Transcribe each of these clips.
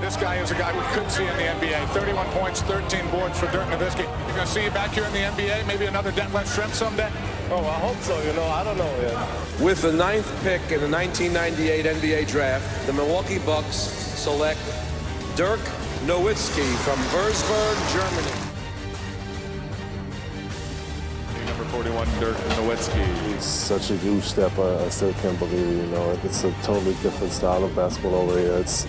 This guy is a guy we could see in the NBA. 31 points, 13 boards for Dirk Nowitzki. You're going to see you back here in the NBA, maybe another Detlef Shrimp someday? Oh, I hope so, you know, I don't know yet. With the 9th pick in the 1998 NBA draft, the Milwaukee Bucks select Dirk Nowitzki from Würzburg, Germany. Dirk Nowitzki. He's such a huge step. I still can't believe it, you know. It's a totally different style of basketball over here. The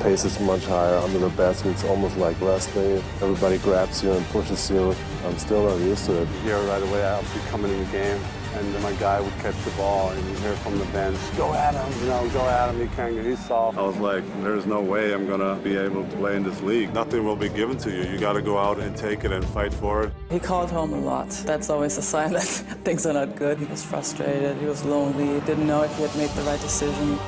pace is much higher. Under the basket, it's almost like wrestling. Everybody grabs you and pushes you. I'm still not used to it. Here right away, I'll be coming in the game, and then my guy would catch the ball, and you hear from the bench, go at him, you know, go at him, he can't, he's soft. I was like, there's no way I'm gonna be able to play in this league. Nothing will be given to you. You gotta go out and take it and fight for it. He called home a lot. That's always a sign that things are not good. He was frustrated, he was lonely, he didn't know if he had made the right decision.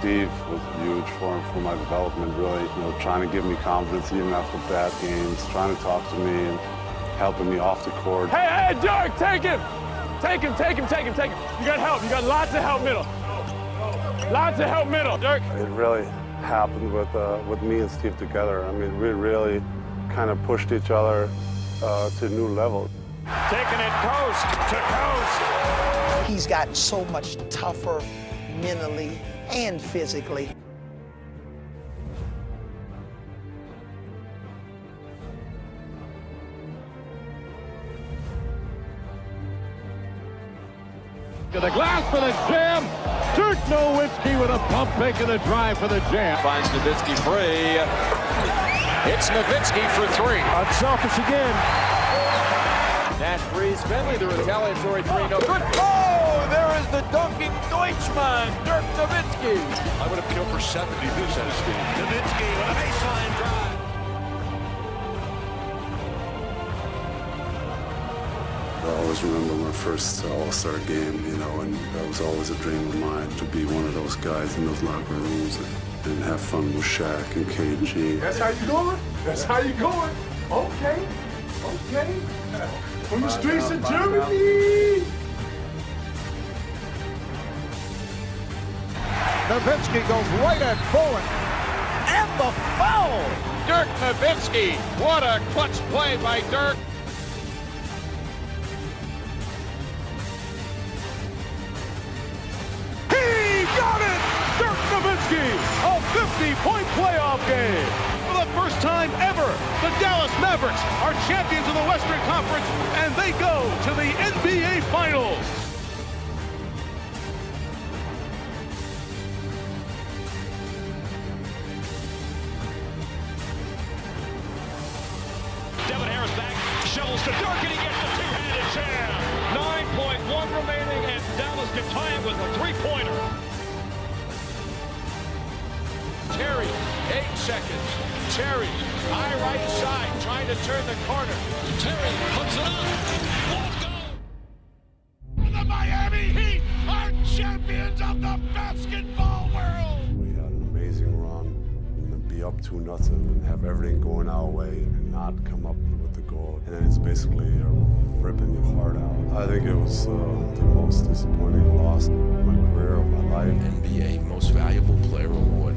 Steve was huge for my development, really, you know, trying to give me confidence even after bad games, trying to talk to me and helping me off the court. Hey, Dirk, take him! Take him, take him, take him, take him. You got help. You got lots of help middle. Lots of help middle, Dirk. It really happened with me and Steve together. I mean, we really kind of pushed each other to a new level. Taking it coast to coast. He's gotten so much tougher mentally and physically. To the glass for the jam. Dirk Nowitzki with a pump fake and a drive for the jam. Finds Nowitzki free. It's Nowitzki for three. Unselfish again. Nash frees Bentley, the retaliatory three. No good. Oh, there is the dunking Deutschman, Dirk Nowitzki. I would have killed for 70 this out of Steve. Nowitzki with a baseline drive. I always remember my first All-Star game, you know, and that was always a dream of mine, to be one of those guys in those locker rooms and have fun with Shaq and KG. That's how you going? That's how you going? Okay, okay. From the streets of Germany! Nowitzki goes right at Bullock. And the foul! Dirk Nowitzki, what a clutch play by Dirk. A 50-point playoff game. For the first time ever, the Dallas Mavericks are champions of the Western Conference, and they go to the NBA Finals. Devin Harris back, shovels to Dirk, and he gets the two-handed jam. 9.1 remaining, and Dallas can tie it with a three-pointer. Terry, 8 seconds. Terry, high right side, trying to turn the corner. Terry puts it up. Let's go! The Miami Heat are champions of the basketball world. We had an amazing run. And be up 2-0 and have everything going our way and not come up with the goal. And then it's basically ripping your heart out. I think it was the most disappointing loss of my career, of my life. NBA Most Valuable Player Award.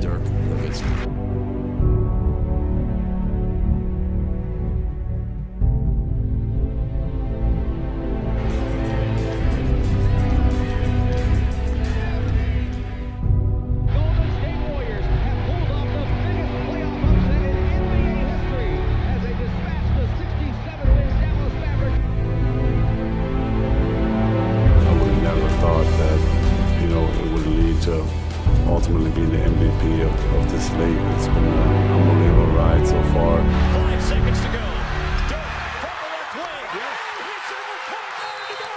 Dirk Nowitzki. Ultimately being the MVP of this league. It's been an unbelievable ride so far. 5 seconds to go. Dirk from the left wing. Yes. It's over 29 to go.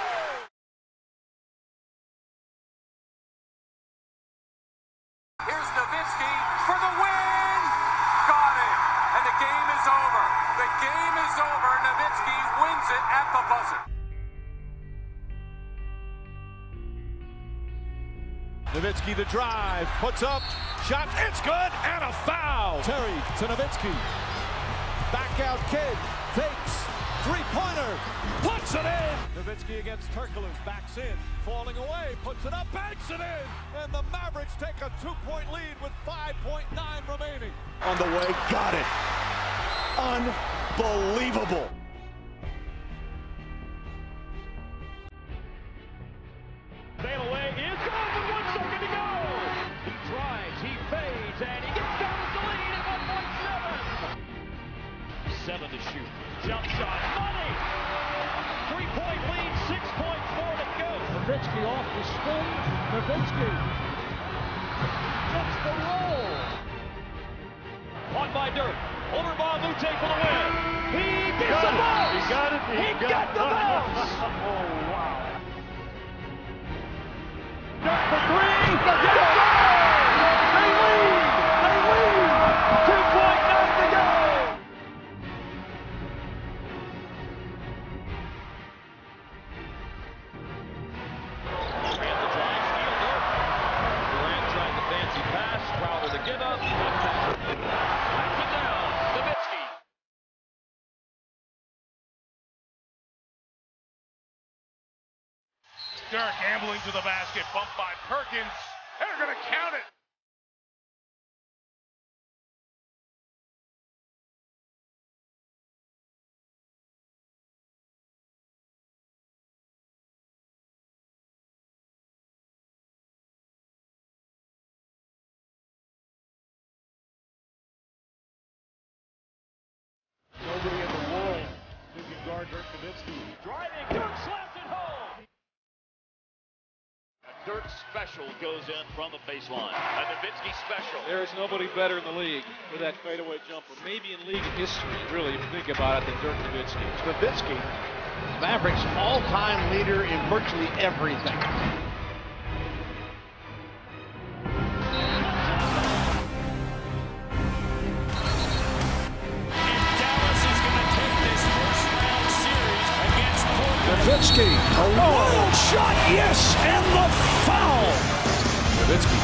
Here's Nowitzki for the win. Got it. And the game is over. The game is over. Nowitzki wins it at the buzzer. Nowitzki the drive, puts up, shot, it's good, and a foul! Terry to Nowitzki, back out kid, fakes, three-pointer, puts it in! Libitsky against Turkoglu, backs in, falling away, puts it up, banks it in! And the Mavericks take a two-point lead with 5.9 remaining. On the way, got it! Unbelievable! Seven to shoot. Jump shot. Money! Three-point lead. 6.4 to go. Libitsky off the spin. Libitsky gets the roll. Caught by Dirk. Over Bob Luce for the win. He gets the bounce. He got it. He got the bounce. Oh, wow. Dirk for three. Yes, sir! They lead. They lead. 2.9 to go. Dirk ambling to the basket, bumped by Perkins. They're going to count it. Nobody in the world who can guard Dirk Nowitzki. Driving, Dirk slaps it home. Dirk's special goes in from the baseline. A Nowitzki special. There is nobody better in the league for that fadeaway jumper. Maybe in league history, really, if you think about it, than Dirk Nowitzki. Nowitzki, Mavericks' all-time leader in virtually everything. And Dallas is going to take this first-round series against Portland. Nowitzki, a wild shot, yes, and the foul! Libitsky,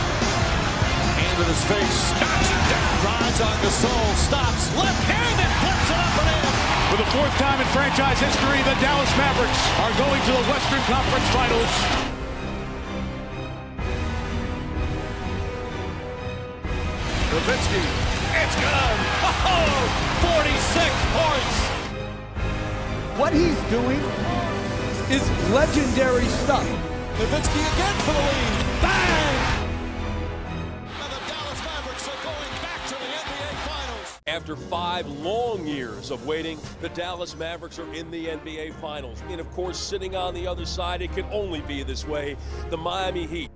hand in his face, knocks it down, rides on Gasol, stops, left-handed, flips it up and in! For the fourth time in franchise history, the Dallas Mavericks are going to the Western Conference Finals. Libitsky, it's good! Oh, 46 points! What he's doing is legendary stuff. Libitsky again for the lead. Bang! And the Dallas Mavericks are going back to the NBA Finals. After 5 long years of waiting, the Dallas Mavericks are in the NBA Finals. And of course, sitting on the other side, it can only be this way, the Miami Heat.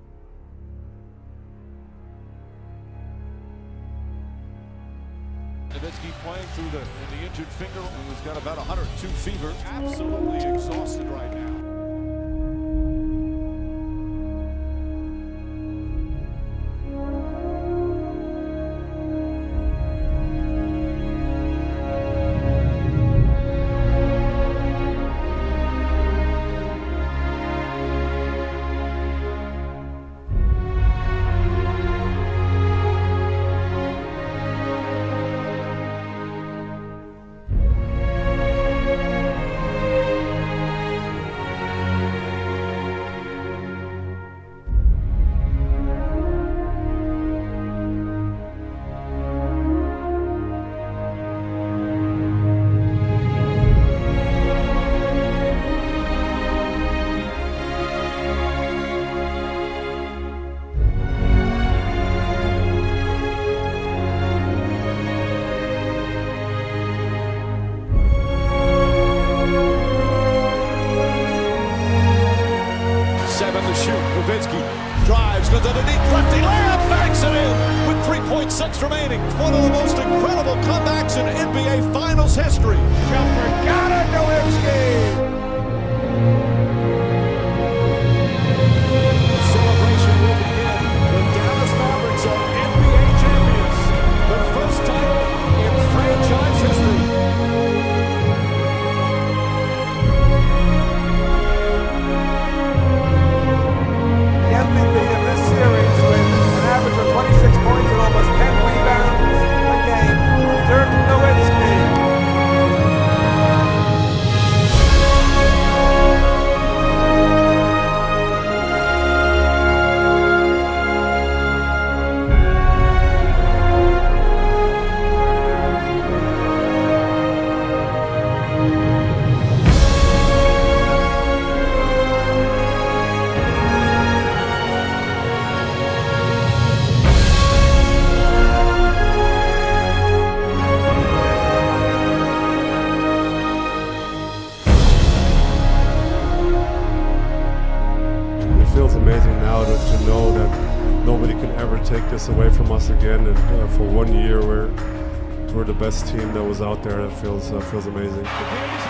Libitsky playing through the injured finger, who's got about 102 fever. Absolutely exhausted right now. Libitsky drives with a deep lefty layup, backs it in with 3.6 remaining. One of the most incredible comebacks in NBA Finals history. Jumper got it, Nowitzki! Dirk Nowitzki. feels amazing now to know that nobody can ever take this away from us again. And for 1 year, we're the best team that was out there. That feels amazing.